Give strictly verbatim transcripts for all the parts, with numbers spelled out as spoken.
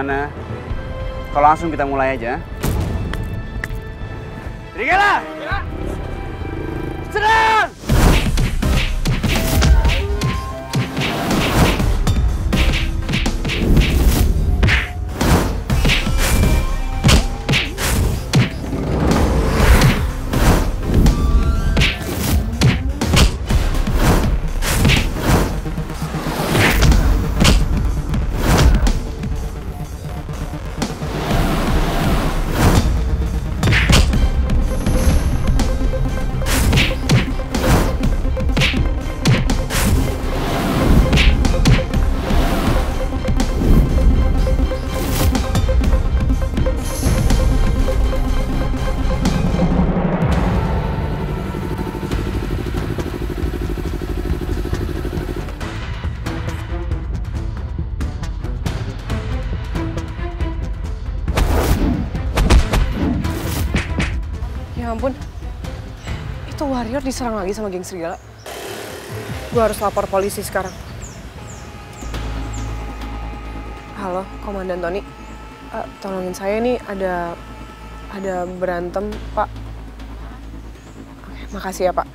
gimana. Kalau langsung kita mulai aja. Serigala! Serang! Warrior diserang lagi sama geng serigala. Gue harus lapor polisi sekarang. Halo, Komandan Tony. Uh, tolongin saya nih, ada ada berantem, Pak. Oke, makasih ya, Pak.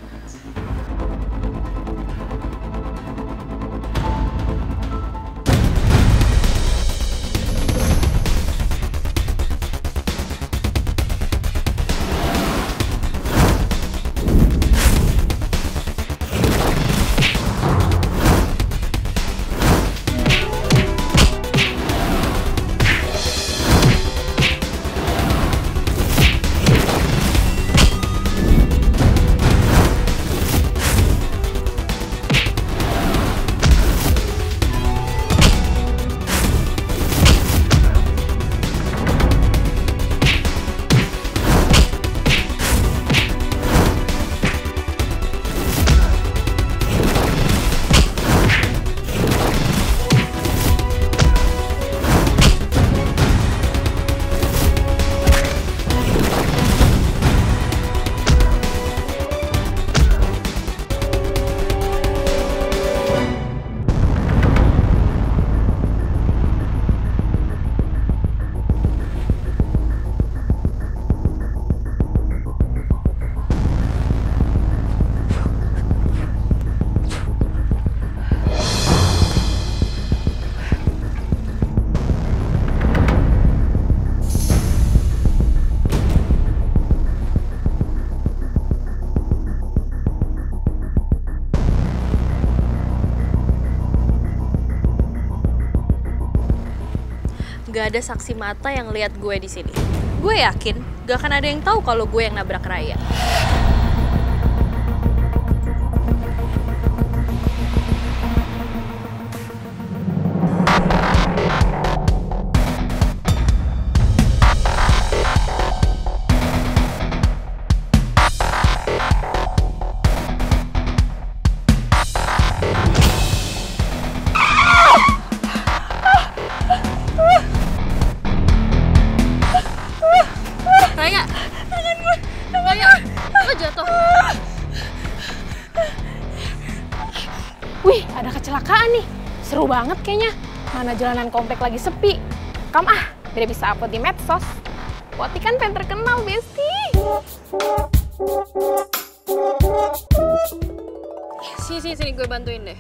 Gak ada saksi mata yang lihat gue di sini. Gue yakin gak akan ada yang tahu kalau gue yang nabrak Raya. Banget kayaknya, mana jalanan komplek lagi sepi. Kamu ah, tidak bisa upload di medsos. Wati kan pengen terkenal, besti. Sini, sini, sini gue bantuin deh.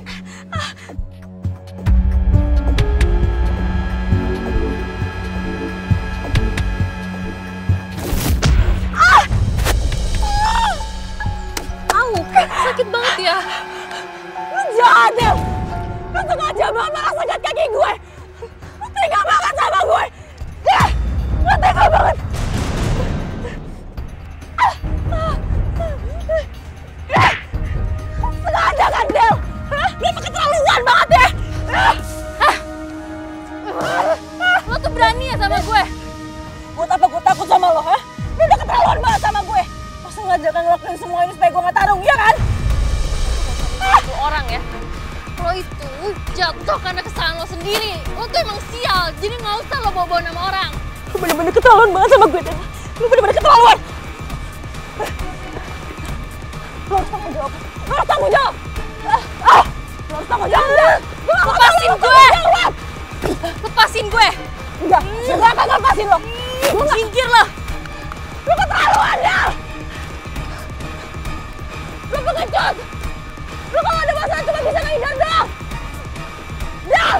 Au, sakit banget ya. Lu jahat ya. Lu sengaja banget malah sengat kaki gue! Lu tega banget sama gue! Eh, lu tega banget! Eh, sengaja kan, Del? Lu tuh keterlaluan banget ya! Hah? Lu tuh berani ya sama gue? Gue apa gue takut sama lo, ha? Lu udah keterlaluan banget sama gue! Lu sengaja kan ngelakuin semua ini supaya gue gak tarung, iya kan? Lu orang ya? Lo itu jatuh karena kesalahan lo sendiri. Lo tuh emang sial, jadi gak usah lo bawa-bawa nama orang. Lo bener-bener keterlaluan banget sama gue, Tena. Lo bener-bener keterlaluan. Lo harus tanggung jawab. Lo harus tanggung jawab. Lo harus tanggung jawab. Lepasin gue. Lepasin gue. Enggak, hmm. gak akan lepasin lo. Hmm. Singkir lah. Lo keterlaluan ya. Lo pengecut. Lo kalau ada masalah cuma bisa ngehindar dong. Dal,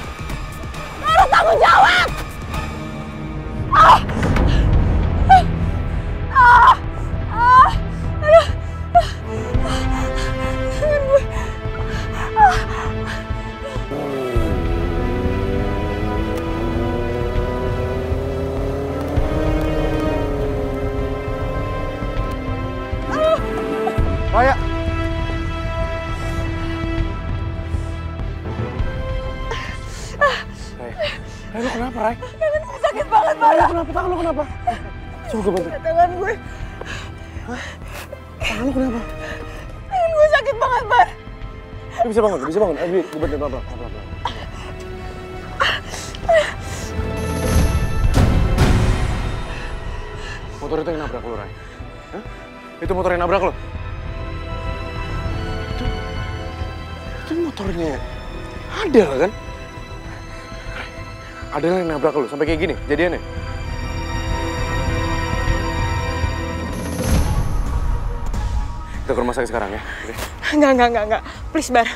lo harus tanggung jawab. Ah. Ah. Ah. Aduh. Tangan gue. Ah. Raya. Raya. Raya, lu kenapa, Raya? Sakit banget, Raya. Raya, kenapa? Tangan lu kenapa? Coba gue bantu. Tangan gue. Hah? Tangan lu kenapa? Tangan gue sakit banget, Raya. Lu bisa bangun, lu bisa bangun. Abi, gue bantu, pelan-pelan. Motor itu yang nabrak lu, Raya. Hah? Itu motor yang nabrak lu? Motornya ada lah kan? Ada yang nabrak lu sampai kayak gini jadiannya. Kita ke rumah sakit sekarang ya. Okay. Enggak enggak enggak enggak. Please Bar.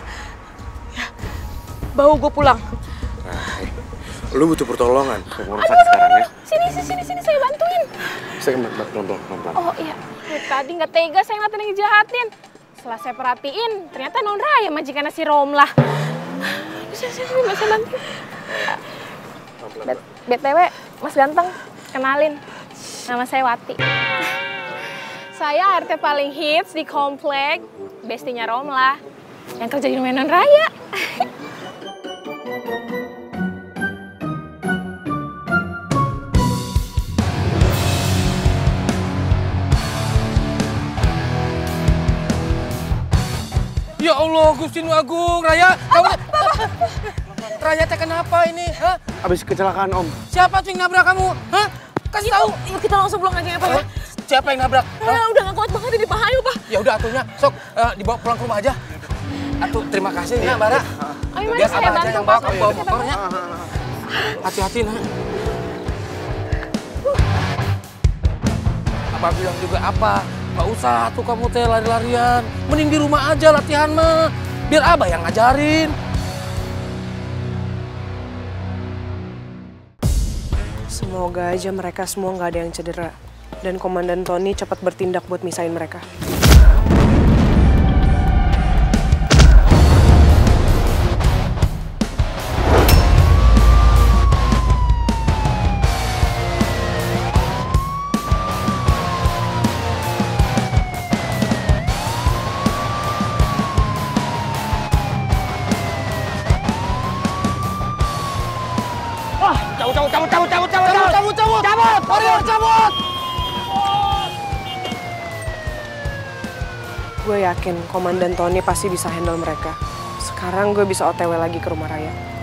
Ya. Bawa gue pulang. Nah, lu butuh pertolongan ke rumah sakit sekarang ya. Sini sini sini saya bantuin. Saya bantu pelan pelan. Oh iya. Tadi nggak tega saya ngeliatin yang jahatin. Setelah saya perhatiin, ternyata non Raya majikannya si Romlah. Bisa, bisa, bisa, bisa bantu. B T W, Mas Ganteng, kenalin. Nama saya Wati. Saya R T paling hits di komplek, bestinya Romlah. Yang kerja di rumahnya non Raya. Ya Allah, Gustin Agung, Raya, kamu... Raya, teh kenapa ini? Hah? Abis kecelakaan, Om. Siapa tuh yang nabrak kamu? Hah? Kasih tahu. Yuk, kita langsung pulang aja ya, Pak. Siapa yang nabrak? Raya, udah gak kuat banget, ini bahaya, Pak. Ya udah, atunya. Sok, uh, dibawa pulang ke rumah aja. Atuh, terima kasih, ya, Mbak Ra. Ayo, mari saya bantu, yang bawa, bawa motornya. Hati-hati, Nak. Abang bilang juga apa? Gak usah tuh kamu teh lari-larian. Mending di rumah aja latihan mah. Biar Abah yang ngajarin. Semoga aja mereka semua nggak ada yang cedera. Dan Komandan Tony cepat bertindak buat misahin mereka. Gue yakin Komandan Tony pasti bisa handle mereka. Sekarang gue bisa O T W lagi ke rumah Raya.